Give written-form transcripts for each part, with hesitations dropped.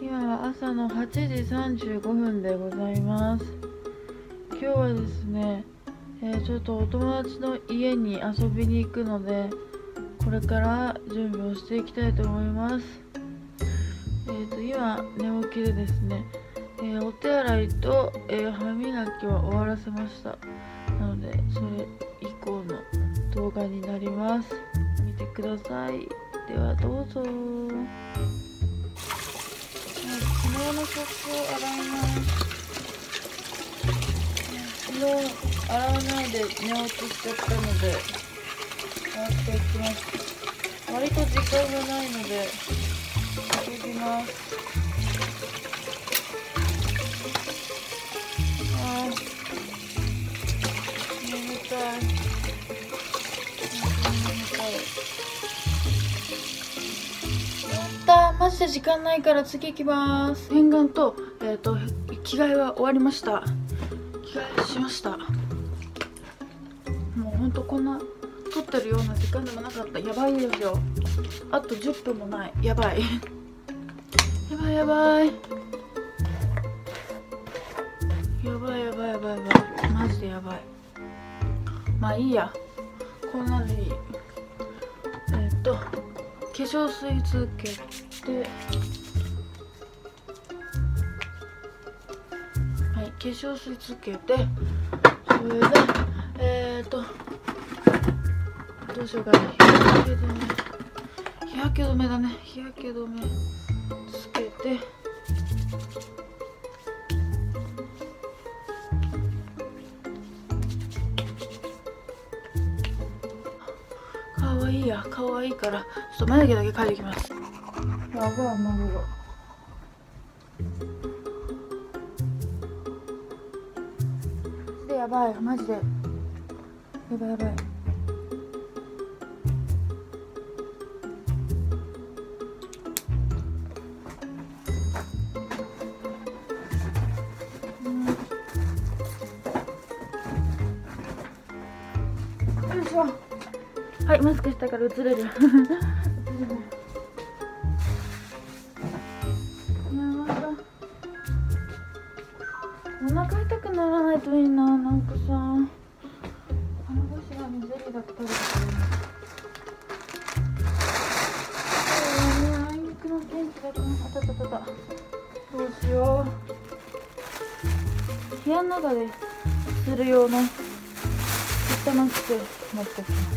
今は朝の8時35分でございます。今日はですね、ちょっとお友達の家に遊びに行くので、これから準備をしていきたいと思います。今寝起きでですね、お手洗いと、歯磨きは終わらせました。なのでそれ以降の動画になります。見てください。ではどうぞ。昨日の食器を洗います。昨日洗わないで寝落ちしちゃったので洗っていきます。割と時間がないのでいきます。マジで時間ないから次行きまーす。洗顔と、着替えは終わりました。着替えしました。もうほんとこんな撮ってるような時間でもなかった。やばいですよ。あと10分もない。やばいやばいやばいやばいやばいやばいやばい、マジでやばい。まあいいや、こんなんでいい。化粧水つけて、はい、化粧水つけて、それでどうしようかな。日焼け止めだね。日焼け止めつけて、可愛いや、可愛いからちょっと眉毛だけ描いてきます。やばい、マグロ。で、やばい、マジでやばいやばい。よいしょ。はい、マスクしたから映れる。やばさ。お腹痛くならないといいな。なんかさ、看護師がゼリーだったりとか。あいにくの天気だと。あたたたた。どうしよう。部屋の中でする用のマスク持ってきます。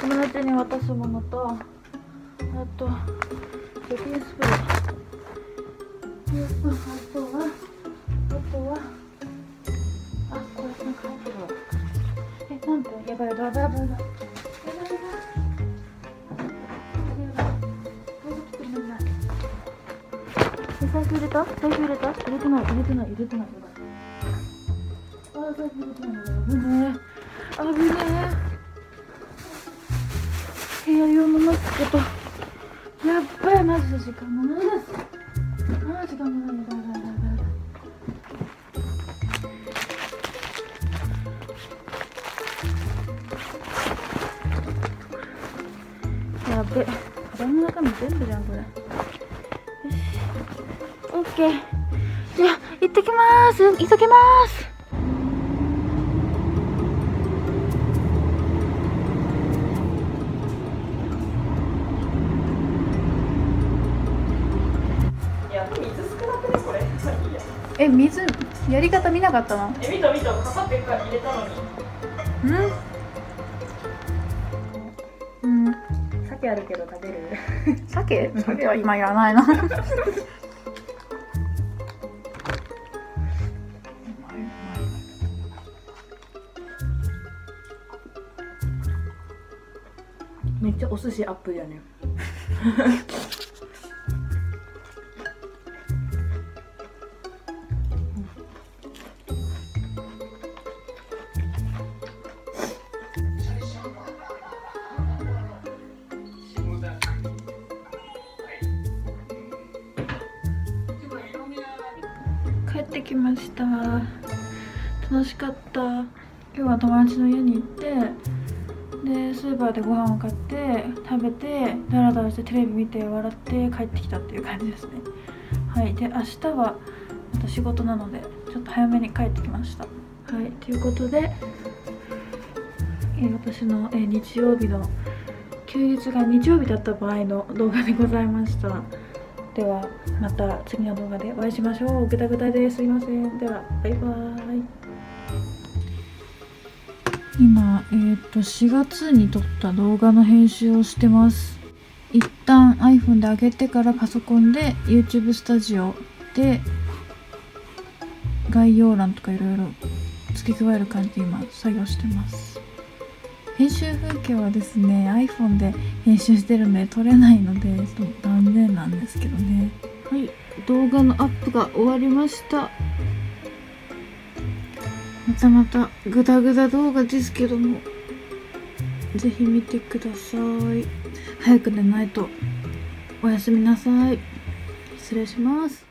友達に渡すものと、あと除菌スプレー、あとはあ、これなんか入ってる。なんかやばい、やばい財布入れた？財布入れた？入れてない。あー、財布入れてない。危ねえ。部屋用のマスクと、やっばい、マジで時間もないです。あー、時間もない。やべえ、カバンの中身全部じゃん、これ。オッケー。じゃあ行ってきます。急ぎます。いや、水少なくね、これ。え、水やり方見なかったの？え、見た。かかってるから入れたのに。うん。うん。鮭あるけど食べる？鮭は今いらないな。めっちゃお寿司アップだね。帰ってきました。楽しかった。今日は友達の家に行って、でスーパーでご飯を買って食べて、ダラダラしてテレビ見て笑って帰ってきたっていう感じですね。はい。で明日はまた仕事なのでちょっと早めに帰ってきました。はい。ということで、私の日曜日の休日が日曜日だった場合の動画でございました。ではまた次の動画でお会いしましょう。グダグダですいません。ではバイバーイ。今4月に撮った動画の編集をしてます。一旦 iPhone で上げてからパソコンで YouTube スタジオで概要欄とかいろいろ付け加える感じで今作業してます。編集風景はですね iPhone で編集してるので撮れないので断念なんですけどね。はい。動画のアップが終わりました。またまたグダグダ動画ですけども、ぜひ見てください。早く寝ないと。おやすみなさい。失礼します。